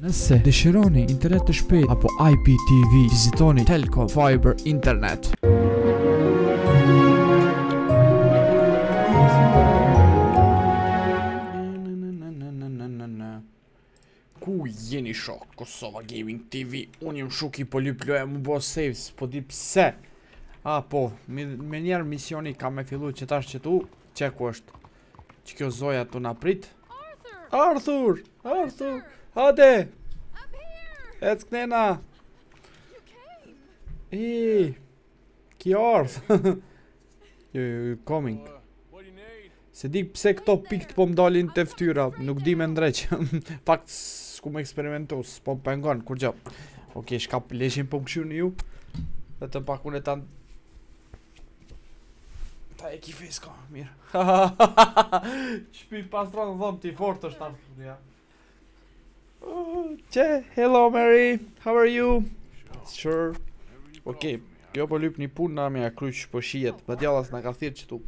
Nëse dëshironi internet të shpejt apo IPTV, vizitoni Telcomm Fiber Internet. Ku jeni shok, Kosova Gaming TV? Unë jëmë shuki po lyploja mu bo saves, po di pse. A po, me njerë misioni ka me fillu që tash që tu, që ku është? Që kjo zoja tu na prit? Arthur! Arthur! Hade! Ec knena! Iii! Ki ardhë! You're coming! Se di pse këto pikt po mdalin të ftyra, nuk di me ndreq. Fakt s'ku me eksperimentu, s'po më pengon, kur gjë. Ok, shkap leshin po më këshurë ju. Dhe të mpakune ta... Ta e ki fes ka, mirë. Shpi pastron dhëm t'i fort është ta. Qe, hello Mary, how are you? Sure. Ok, kjo po lyp një pun nga mja kryq po shijet. Badjallas nga ka thirë që tu.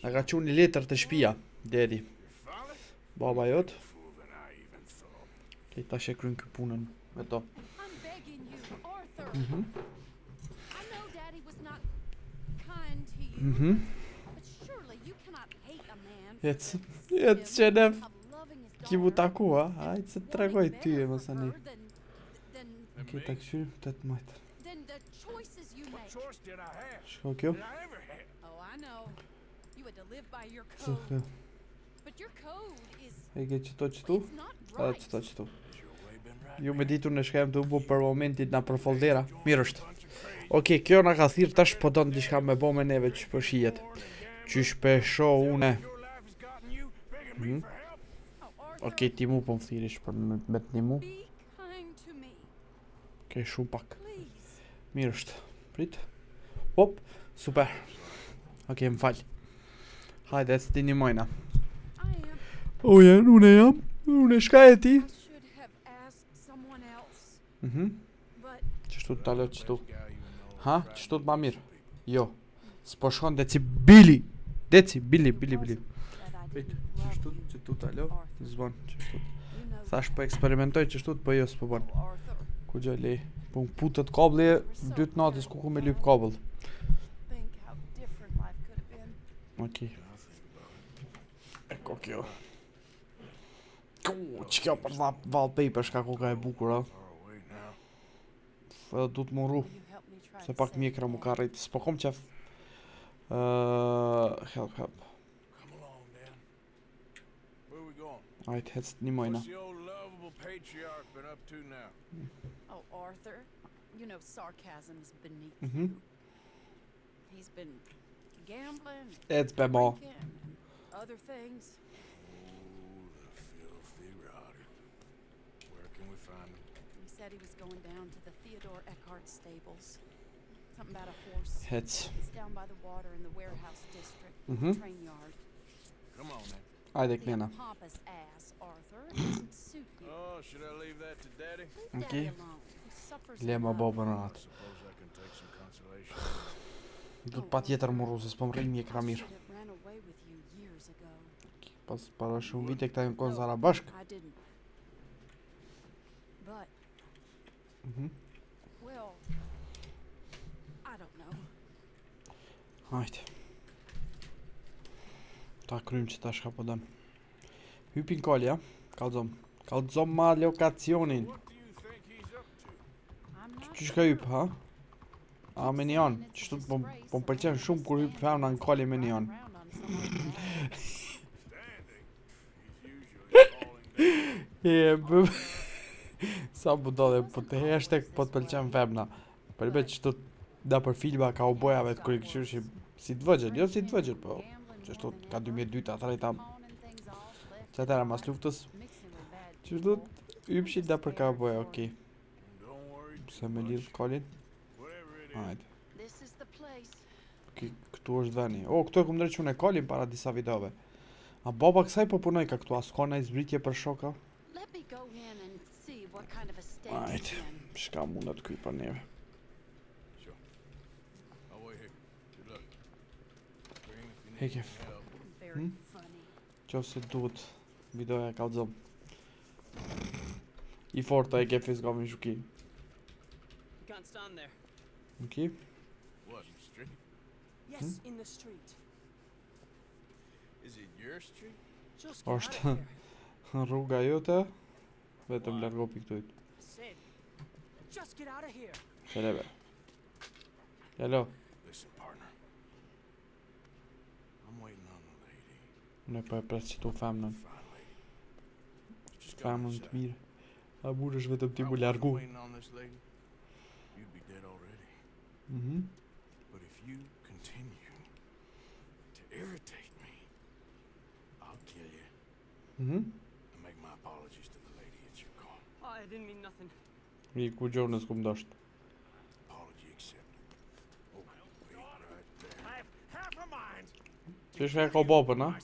Nga ka qun një letër të shpia, dedi. Baba jot. Ok, ta she kryn kjo punën me to. Jec që nef. Kivu taku, ha? Hajtë se të regoj ty e mësa një. Ok, ta këshyri 8 majtër. Shko kjo? Cëfë. Ege qëto qëtu? Edhe qëto qëtu. Ju me ditur në shkajem të ubu për momentit nga për foldera. Mirë është. Ok, kjo nga ka thirë tash po donë dishka me bo me neve që përshijet. Qysh pesho une. Ok, ti mu po më thirish për me të një mu. Ok, shumë pak. Mirë është, prit. Hop, super. Ok, më falj. Hajde, e së ti një mojna. Ojen, une jam. Une shka e ti. Qështu të talo, qështu. Ha, qështu të ma mirë. Jo, s'po shkon decibili. Decibili, bili. Qështu të që tu t'alo, zbon qështu të thash po eksperimentoj qështu të po jo s'po bon. Ku gjoj lej, po më putët kabli e dytë natës ku ku me lyp kabl. Ok. Eko kjo. Që kjo për dha wallpaper shka ku ka e bukura. Edhe du t'mu rru. Se pak mjekra mu ka rrit, s'po kom qef. Help. Ajtë, hecë të një mojna. Hecë bebo. Hecë. Ajde, knena. Ok. Lema babën ratë. Du të pa tjetër më rusës, po më rejmë një kra mirë. Pas para shumë vite këta e në konë zara bashkë. Hajde. Ta krym që ta shka po dëm. Hypin kolja. Kalzom. Kalzom ma lokacionin. Që shka hyp, ha? A, me një anë. Qështu po më përqen shumë kur hyp femna në kolje me një anë. Sa budole, po të hashtag po të përqen femna. Përbe qështu da për filma ka obojave të kërë këqyrë si të vëgjën. Jo si të vëgjën, po... Qështu ka 2002 atër e ta qëtëra mas luftës. Qështu ypshit da për ka boja, okej. Pse me lidhë kolin. Ajde. Këtu është dheni. O, këtu e këmë ndërqune kolin para disa videove. A baba kësaj po punoj ka këtu askona i zbritje për shoka. Ajde. Shka mundet këj për neve. Hekef. Qo se duhet videoja kalzom. Ich vorteil gebe es gar nicht okay. Okay. Asta ruga iute, vedem le-ar go pictuit. Celebe. Hello. Nu e prețit o feamnă. Feamnă întâlnire. La bură și vedem timpul le-ar go. But if you continue to irritate me, I'll kill you. And make my apologies to the lady at your call. I didn't mean nothing. E cu Jonas cum daști. Apology accepted. Oh, wait right there. I have half a mind. Ce-și vrea ca o bobă, na?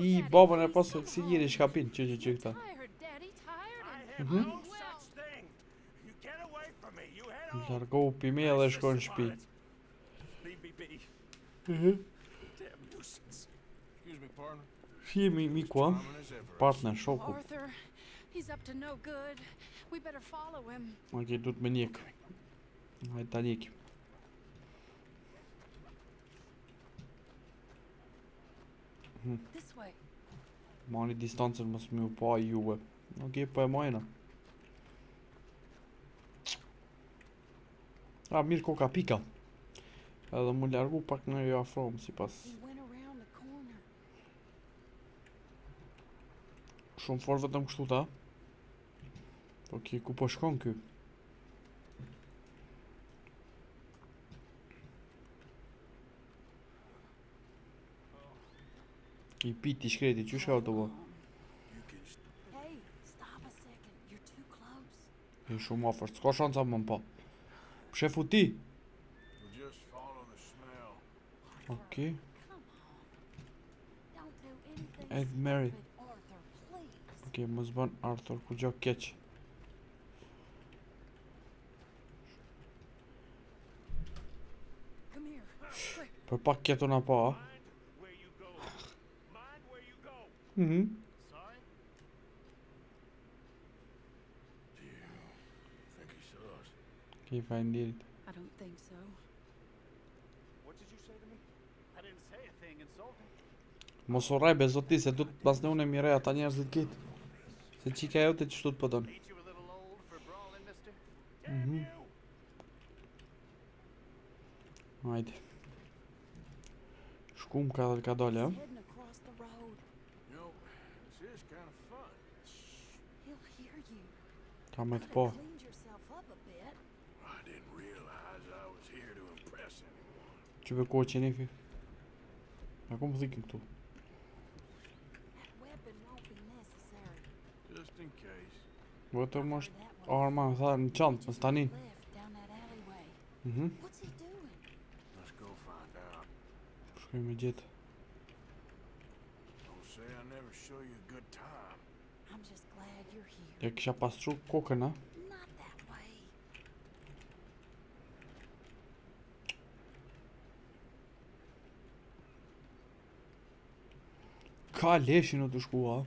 Ii, bobă, ne poți să ții ieri și capin. Ce-i ta? Dar go pe mine, le-și conșpi. Fie micu, partner, șocul. Ok, du-te meniec. Hai, taniec. Mani distanță, mă să-mi upa, iubă. Ok, păi mai na. A, Mirko ca pica. Dar mă leargul, parc nu eu aflăm, si pas. Shumë fort vetëm kështu ta. Po ki ku po shkon ky? I piti shkreti, që shka të bo? E shumë ofër, s'ka shanca më mpa. Shefu ti! Okej. Ed Mary. Okej, më zban Arthur, ku gjo keq. Për pak ketu na pa, a? Okay, fine, did it. I don't think so. What did you say to me? I didn't say a thing insulting. Mos u rrebe zoti se duhet pas ne unë mi re ata njerëzit kit. Se çika jote çu tut po don. Hajde. Shkum ka dalë, a? Ka me të po. Ce pe cu ocenii fi? Acum zic în tu. Bă, te moști arma în țară, în ceant, în stanin. Păi imediat. E și-a pasru cocă, na? Ca leșinul nu duci cu a.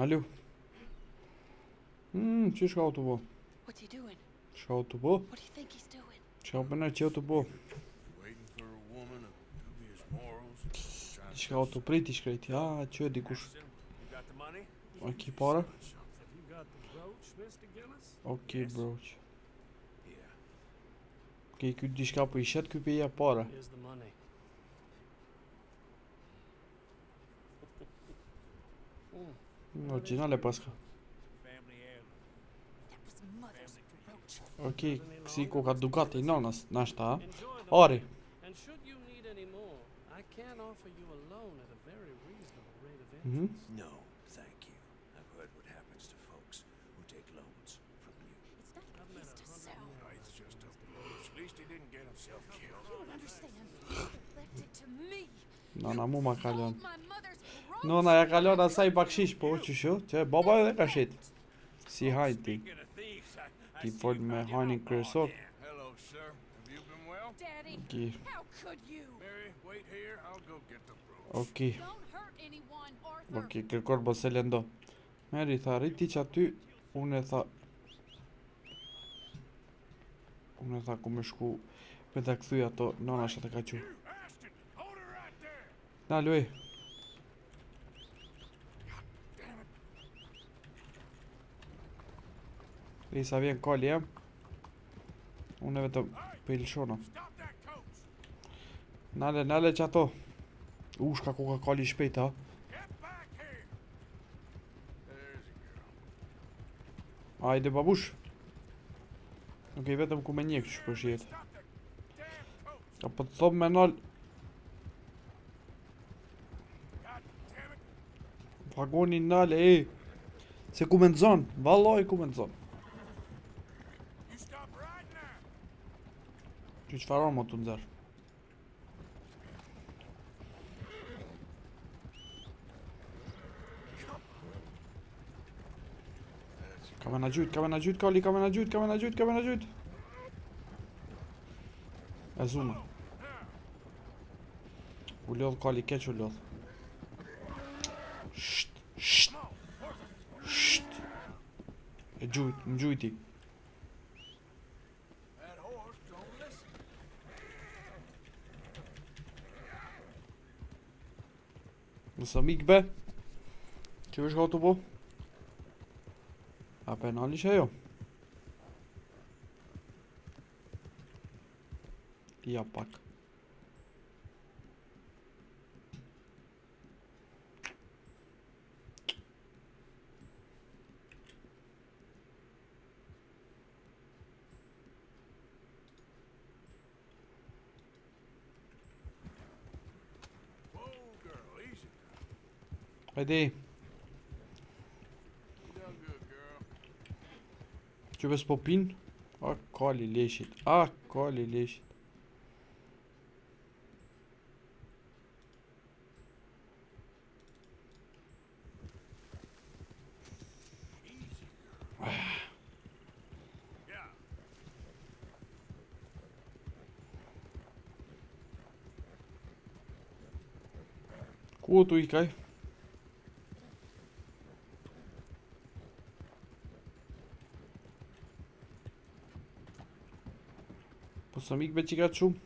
Aleu. Ce ești ca autobă? Ce autobă? Ce autobă? Ce autobă? Ești ca autoprit, ești creti. A, ce e de cuș? Ok, pară. Ok, broci. Că-i cât de șcapă ișat, că-i pe ea pară. Originale pasca. Ok, si cu ca Ducati, n-au n-așta. Are. Nana muma kalon. Nona ja kalon asaj bakshish po qëshu. Që baba edhe ka shit. Si hajti. Ti fol me hajnin kresor. Ok. Ok. Ok, kërkor bësele ndo. Meri, tha rriti që aty. Unë e tha ku me shku. Me të këthuj ato, nona shë të ka që. Na, luj. Dhe sa vjen koli jam. Unë e vetëm pëjlëshona. Nale, nale që ato. Shka ku ka koli shpejt, ha. Ajde babush. Nuk e vetëm ku me një kështë përshjet. Ka për të thobë me nol. Pagoni nale, Se ku me nëzon, valoj ku me nëzon. Që faron më të nëzër. Ka me në gjyt, Kali. E zume. U lodh, Kali, keq u lodh. Shht. E gjyt, më gjyti. Mësë mikbe. Që vëshka të po? A penali që jo. Ja pak. Hajde. Ce vezi popin? A, coli leșit. Cu tu i-cai? Să mic be cica ciu.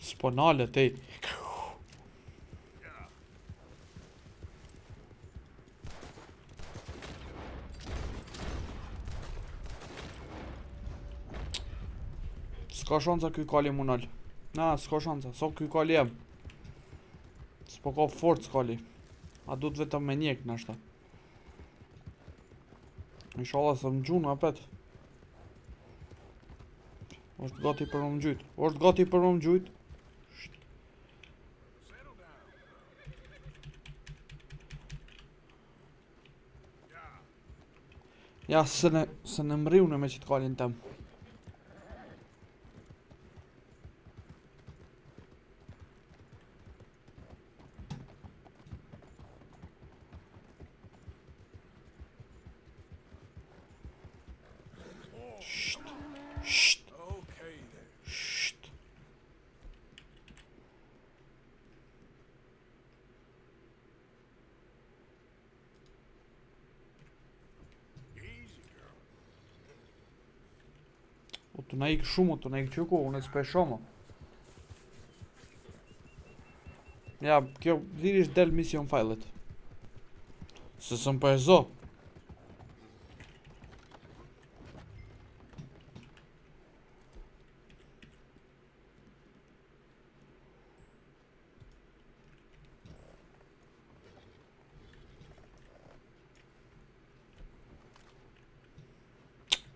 Sponale tei. S'ka șansa că-i cali munal. Na, s'ka șansa, sau că-i cali am. Po ka forcë kali. A du të vetëm me njek nështë. Inshallah se më gjunë apet. Oshtë gati për më gjyt. Ja se në mriu në me qitë kalin tem. Tu ne-ai șumul, unde spre șomă. Ia, eu diriști del mission filet. Să sunt pe zo.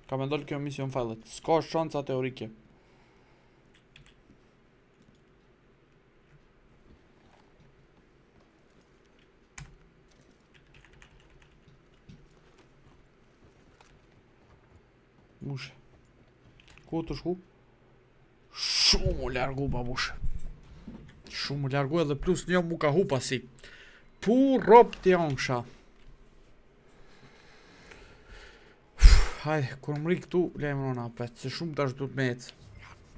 Ka me ndollë kjo mission filet. S'ka shansa teorike. Mushe. Ku të shku? Shumë u largu babushe. Shumë u largu edhe plus një mu ka hu pasi. Purop t'jansha. Hai, cu mric tu le-ai mână pe ce șum dași tu meț.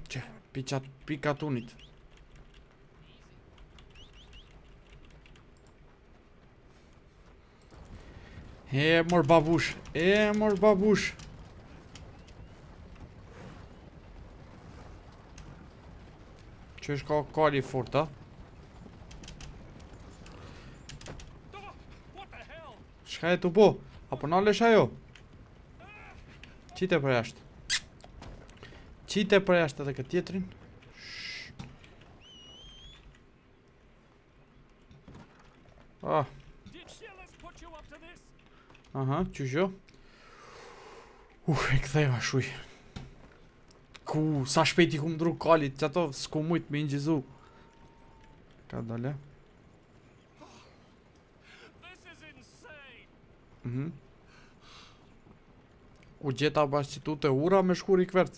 Ce? Picat unit. E mor babuș, e mor babuș. Ce ești ca califurtă? Și hai tu po, apunale și eu. Ce te preaște? Ce te preaște dacă tietrin? Ah. Aha, ciujo. E këtheva shuj. Ku, sa shpejti ku mdru kalit, që ato s'ku mujt me ingjizu. Ka dole. U gjeta bashqitu të ura me shkur i kverc.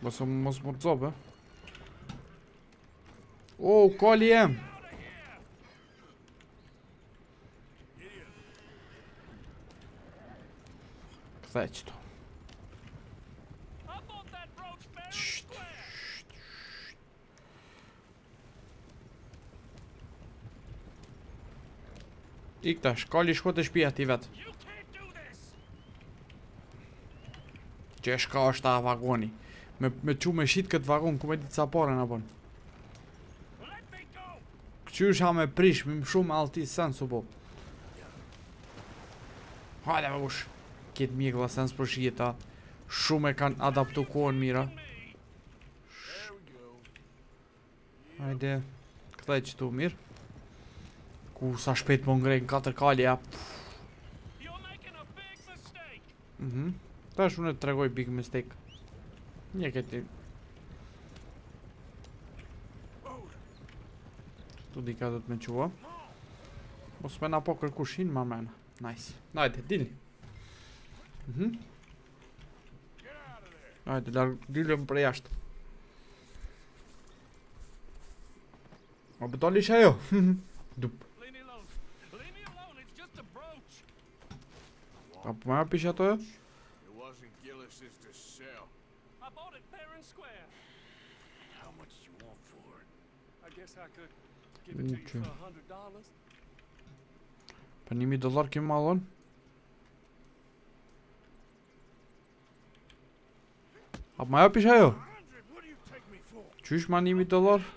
Mos mërco, be. O, koli jem. Këthej qëtu. Ik tash, koli shko të shpia ti vetë. Që shka është ta vagoni. Me që me shqit këtë vagon, ku me ditë sa pare në bon. Këqy është ha me prish, mi më shumë alti sensu po. Hajde me ush. Këtë mjekla sens për shqita. Shumë e kanë adaptu kohën mira. Hajde. Këta e qëtu mirë. Ku sa shpejt më ngrejnë 4 kalja. Ta është unë të tregoj big mistake. Një këti. Tu di ka do të me qua. Mos me na po kërkushin ma mena. Nice. Najde, dili. Najde, dilëm për jashtë. A betali isha jo. Dup. A për me apisha to jo? Për $1000 kim malon? A për ma jo pisha jo? Qysh ma $1000?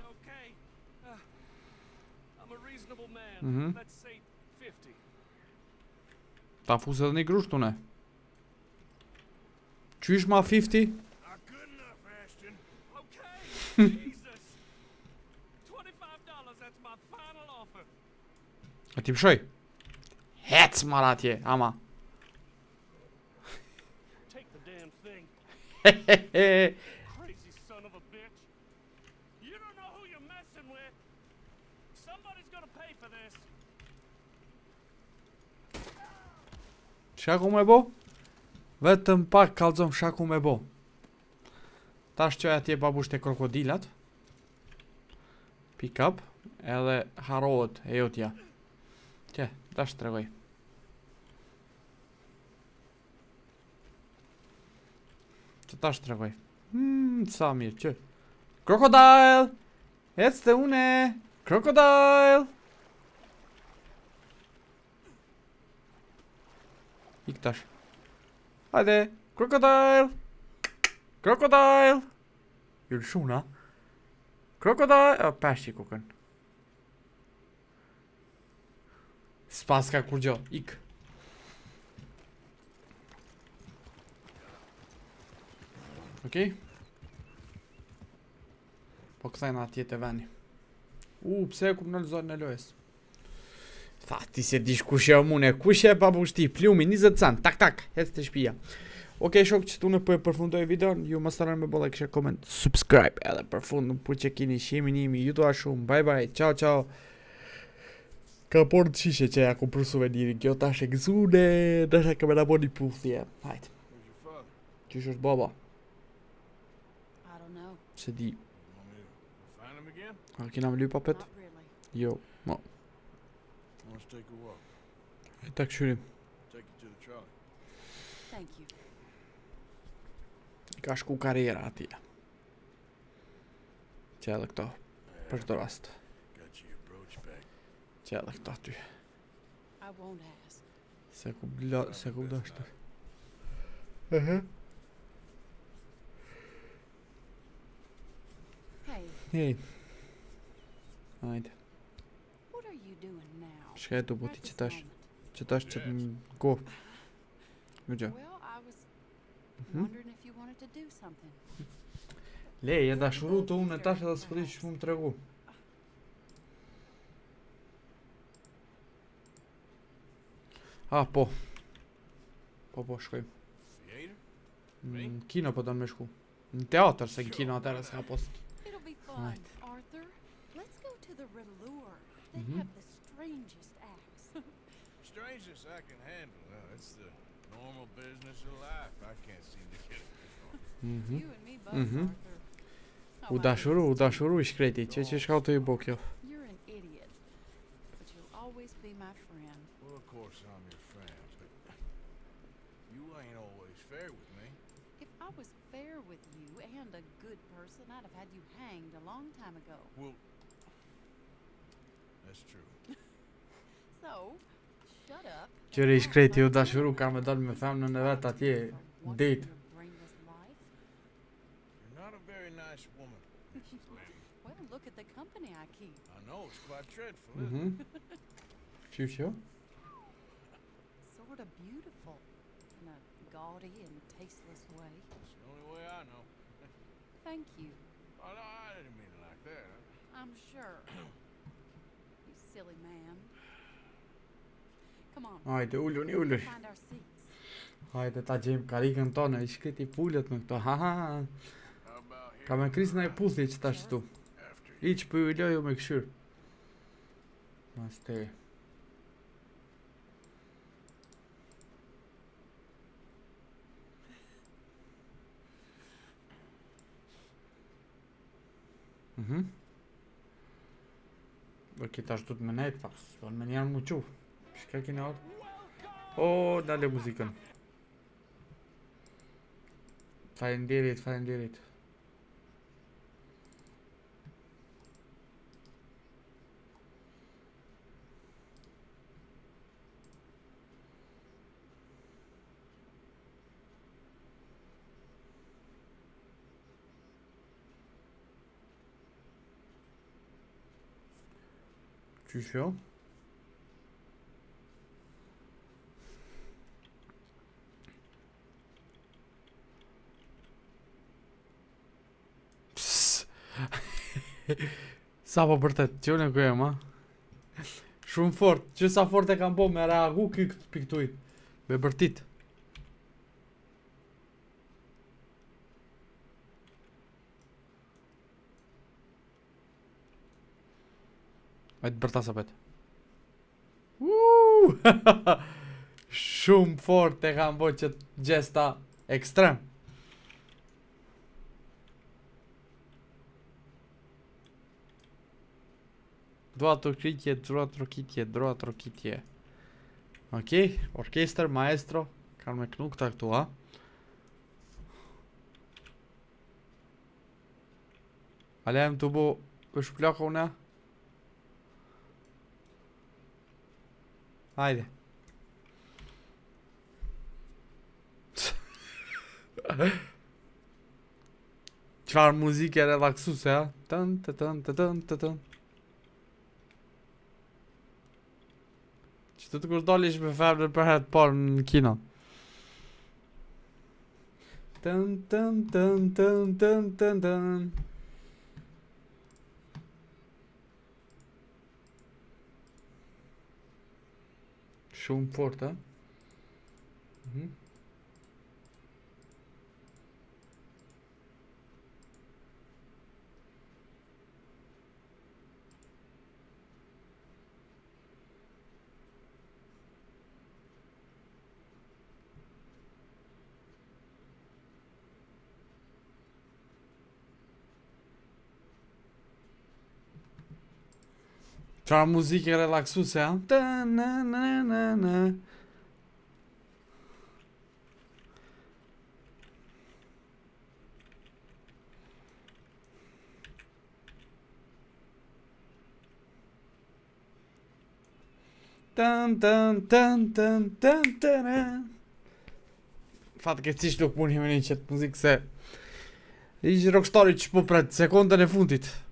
Ta fuse dhe një grusht une. Qysh ma $50? A ti pëshoj. Hec maratje, ama. Hehehe. Shaku me bo? Vetëm pak kalzom shaku me bo. Tash që atje babusht e krokodilat. Pick up. Edhe harohet e jotja. Që, tash të regoj. Që tash të regoj. Sa mirë, që. Krokodile! Hec të une! Krokodile! Ik tash. Hajde! Krokodile! Krokodile! Jëllë shuna. Krokodile! Peshti kukën. Spaska kur gjo, ik. Okej. Po këthejnë atje të veni. Pse e ku më nëllëzor në lojës. Tha, ti se dish kushe o mune, kushe e babushti, plumi, 20 cent, tak tak, hec të shpia. Okej, shok që tu në për përfundoj video, ju më sërën me bo like, share, comment, subscribe, edhe përfund në për që kini shimin imi, ju tua shumë, bye bye, ciao ciao. Ka portë shishe që ja ku përsuve njëri, kjo tash e gëzune, tash e këmena po një puthje. Hajtë. Qysh është baba? Se di. Can I have a new puppet? Yo, what? Let's take a walk. Hey, tak şöyle. Take you to the truck. Thank you. E ca și cu cariera tia. Ce-a lăctat? Pentru asta. Ce-a lăctat tu? Se-a cup de asta. Aha. Hei. Haide. Și hai tu, puti, citași. Citași go. Mergea. Lei, я даже вру-то умный этаж, это смотреть, чему трагу. А, по. Побошкой. Кино потом мешку. Театр с кино, а театр с хапос. Udașuru, își crede, ce-și caută e bochiu. Ce își crede, udașuru, că am dat mi-o feamnă nevata tie, date. Chiu-chiu? Haide, uliuni, uliuni. Haide, ta Jim, carică în tonă, ești cât e pulet în tonă, ha-ha-ha. Ca mi-a scris, n-ai pus de cita și tu. Aici, pe uliu, eu make sure. Asta e. Ok, te ajut mâna e fax. Doar mânia în muciu. Și chiar că ne-au... O, da-le muzică. Fainderit, fainderit. Ciu-ciu? Psss! S-a păpărtat, ce une cu ea, mă? Și un fort, ce s-a forte ca în bom, era agu cât pictuit. Be bărtit. Haide, bărta să pete. Uuuu! Șum foarte ca am voce gesta extrem. Droa trochitie. Ok? Orchester, maestro. Calme knuc taktua. Aleam tubo își pleacă una. Haide. Ce-ar muzică relaxuse, a? Tân. Și tot cu doliș pe fapt de pe porn în China. Tân. Și un port, da? Cea muzică relaxusea. Tan tan tan tan tan tan. Faptul că ți-și loc bun, eu încet, muzic se. Ești rockstar, și poprat, secundele funtit.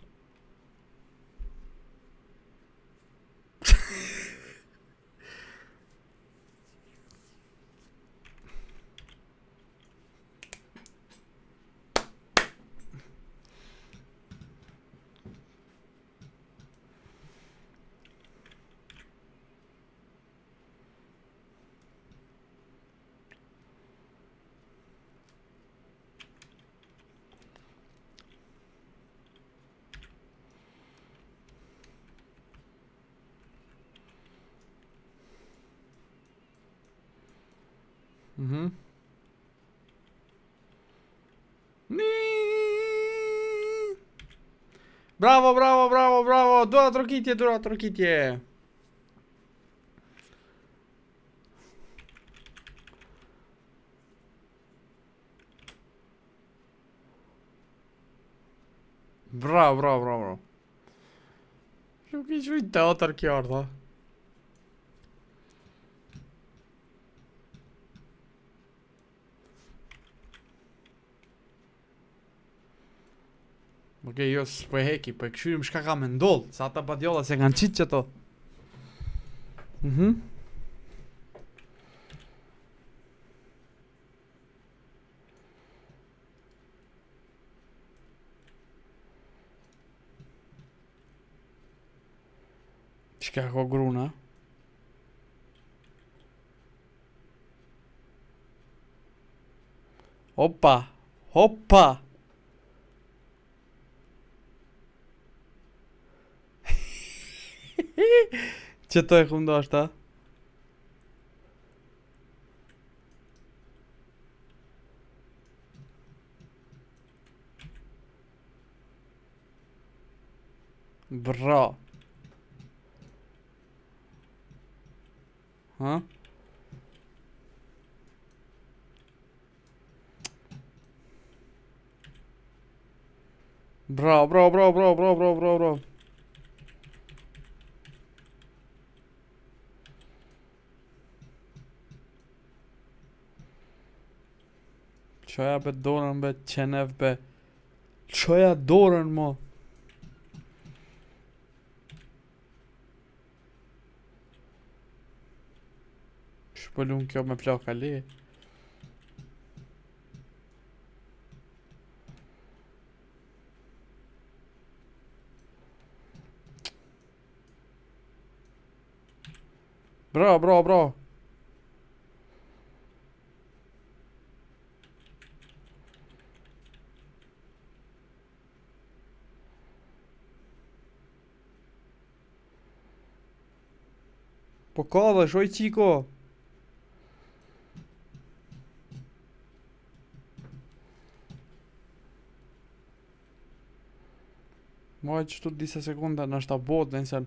Mhm. Bravo, bravo, bravo, bravo. Doua trochitie, doua trochitie. Bravo, bravo, bravo, bravo. Eu că ești uitat, dar chiar, da? Ok, eu sunt pe heki, pe këshyrim shka ka mendol. Sa ta badiola se kanë qitë që to. Shka ko gruna. Opa, opa. Ce toi cum do asta? Bra. Ha? Bra, bra, bra, bra, bra, bra, bra, bra. Çoja be dorën be, qenev be. Çoja dorën mo. Shpëllun kjo me plaka li. Bra, bra, bra. Po kava, shoj qiko. Moj që tu disa sekunda në shta bot dhe nësen.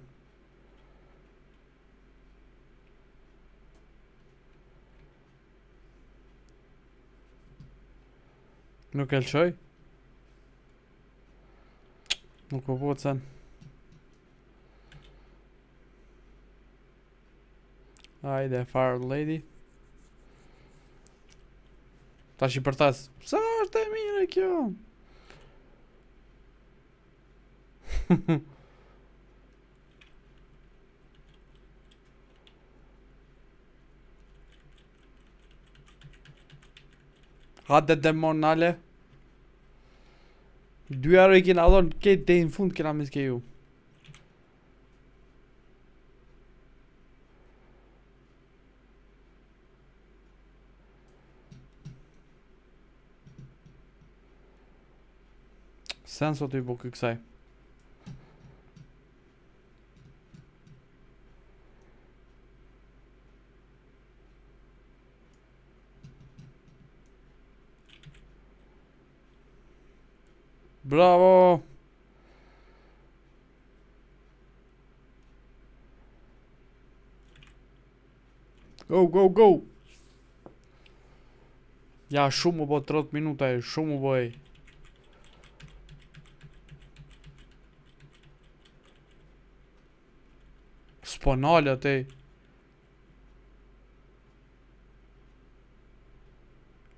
Nuk e lëshoj. Nuk o bot sen. Haide, fire lady. Ta și părtați. Să arde mire kjo. Hade demonale. Dyarë i kina adhon kejt dejnë fund kina miske ju. Sensul tău e bun cât ai. Bravo! Go, go, go! Ja shumë, po 30 minuta e shumë, po e. Sponalët e.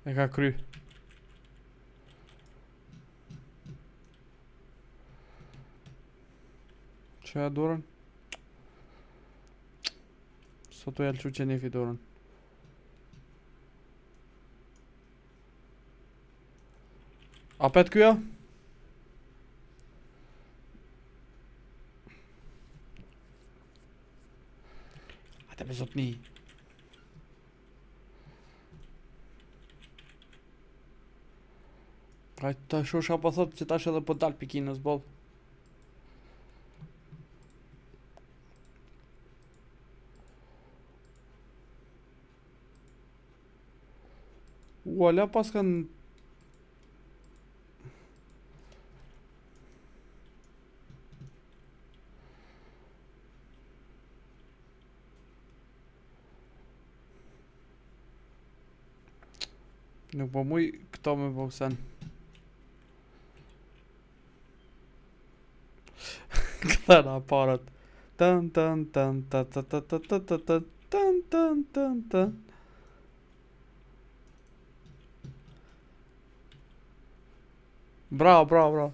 E ka kry. Që e dorën? Sot e alqu që një fi dorën. A pet këja? A te bezot një. Kaj të shusha po thot që tash edhe po dal pikinës bol. Uala pas kanë... Nuk po muj këto me boksen. Këta na parët. Tën tën tën tën tën tën tën tën tën tën tën tën tën tën. Bravo, bravo, bravo.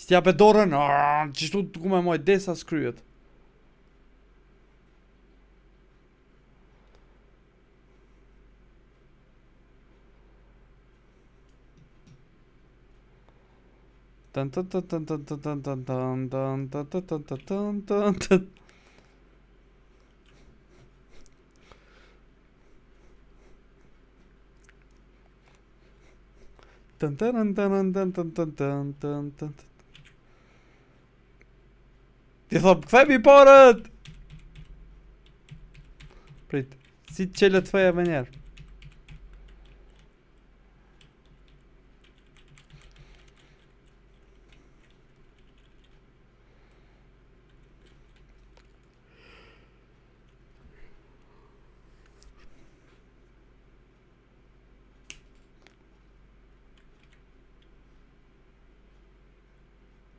Që t'ja pe dorën, qështu ku me mojt, desa s'kryet. Tan tan tan tan tan tan tan tan tan. Ti thop kthemi parët. Prit, si të çelë të feja më njerë.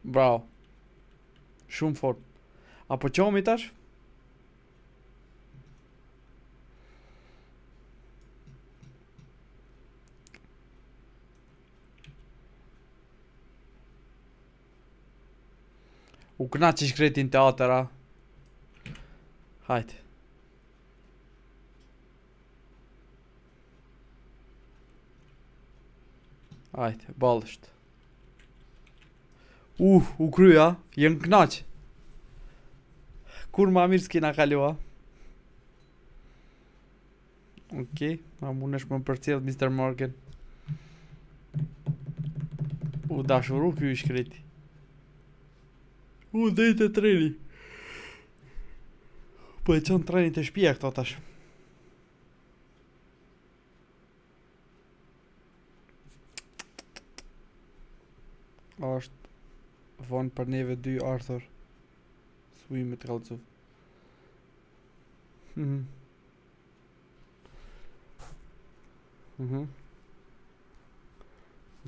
Bravo. Shumë fort. Apo qomi tash? U këna që shkretin teatera. Hajtë. Hajtë, ballësht. U kryja, jenë knaq. Kur ma mirë s'kina kalua. Okej, ma munesh më përcjellë Mr. Morgan. U dashuru kjo i shkreti. U dhejtë e treni. Po e qënë treni të shpia këto tash. Ashtë vonë për neve dy Arthur. Sui me të kalëcu.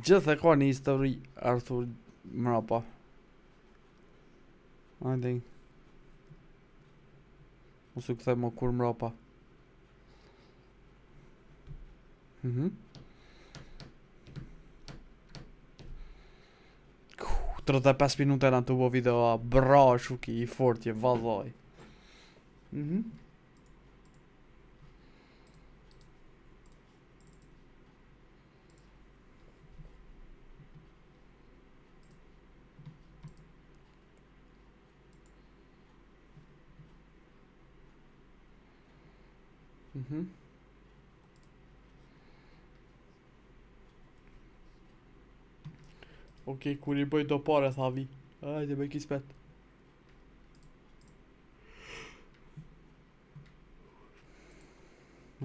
Gjithë e ka një histori Arthur mrapa. Ajde. Mosu këthej më kur mrapa. Tërët e 5 minute në të bo video a bra shuki i fortje vallaj. Mhm. Ok, curii băi, după ora să vii. Haide, băi, chispet.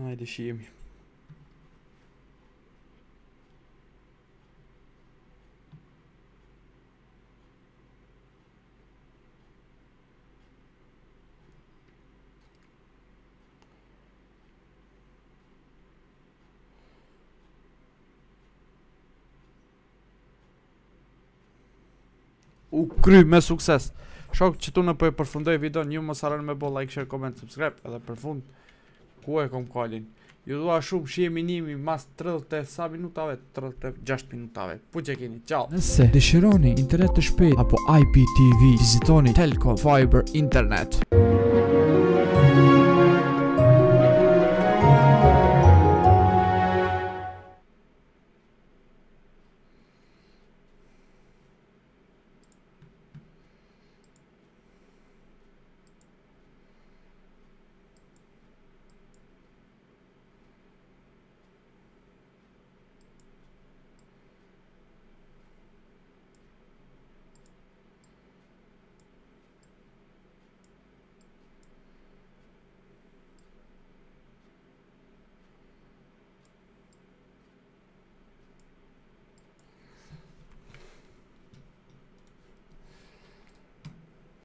Haide și eu. Ukry me sukses. Shok që tu në për e përfundoj video, një më sarën me bo like, share, comment, subscribe. Edhe përfund, ku e kom kalin. Ju dua shumë, shihemi nimi mas 37 minutave, 36 minutave. Puqe keni, ciao. Nëse dëshironi internet të shpejt apo IPTV, vizitoni Telcomm Fiber Internet.